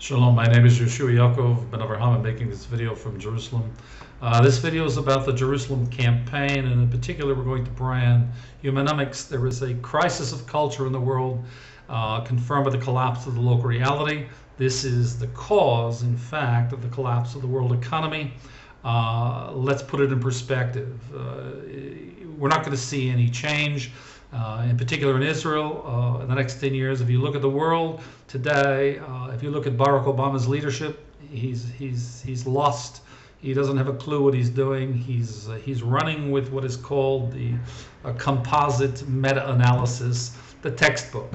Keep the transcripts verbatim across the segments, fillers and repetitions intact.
Shalom, my name is Yeshua Yaakov, Ben Abraham. I'm making this video from Jerusalem. Uh, this video is about the Jerusalem campaign, and in particular we're going to brand Humanomics. There is a crisis of culture in the world uh, confirmed by the collapse of the local reality. This is the cause, in fact, of the collapse of the world economy. Uh, let's put it in perspective. Uh, we're not going to see any change. Uh, in particular in Israel, uh, in the next ten years, if you look at the world today, uh, if you look at Barack Obama's leadership, he's he's he's lost. He doesn't have a clue what he's doing. He's uh, he's running with what is called the uh, composite meta-analysis, the textbook,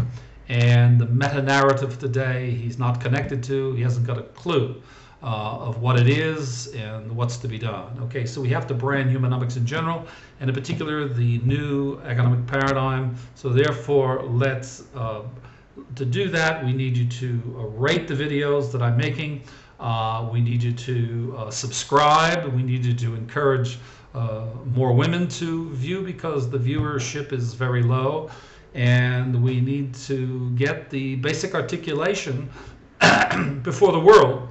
and the meta-narrative today. He's not connected to. He hasn't got a clue uh, of what it is and what's to be done. Okay, so we have to brand Humanomics in general, and in particular the new economic paradigm. So therefore, let's uh, to do that, we need you to uh, rate the videos that I'm making. Uh, we need you to uh, subscribe. We need you to encourage uh, more women to view, because the viewership is very low, and we need to get the basic articulation before the world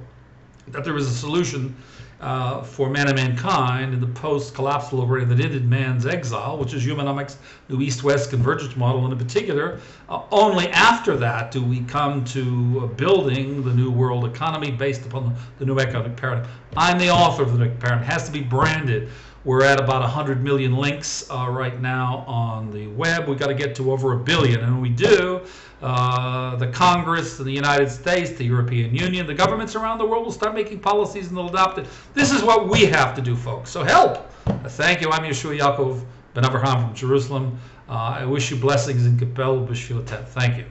that there is a solution uh, for man and mankind in the post-collapse glory that ended man's exile, which is Humanomics' new East-West convergence model. And in particular, uh, only after that do we come to uh, building the new world economy based upon the new economic paradigm. I'm the author of the new paradigm. It has to be branded. We're at about one hundred million links uh, right now on the web. We've got to get to over a billion. And when we do, uh, the Congress in the United States, the European Union, the governments around the world will start making policies and they'll adopt it. This is what we have to do, folks. So help. Thank you. I'm Yeshua Yaakov Ben Abraham from Jerusalem. Uh, I wish you blessings and Kapel B'Shvilatet. Thank you.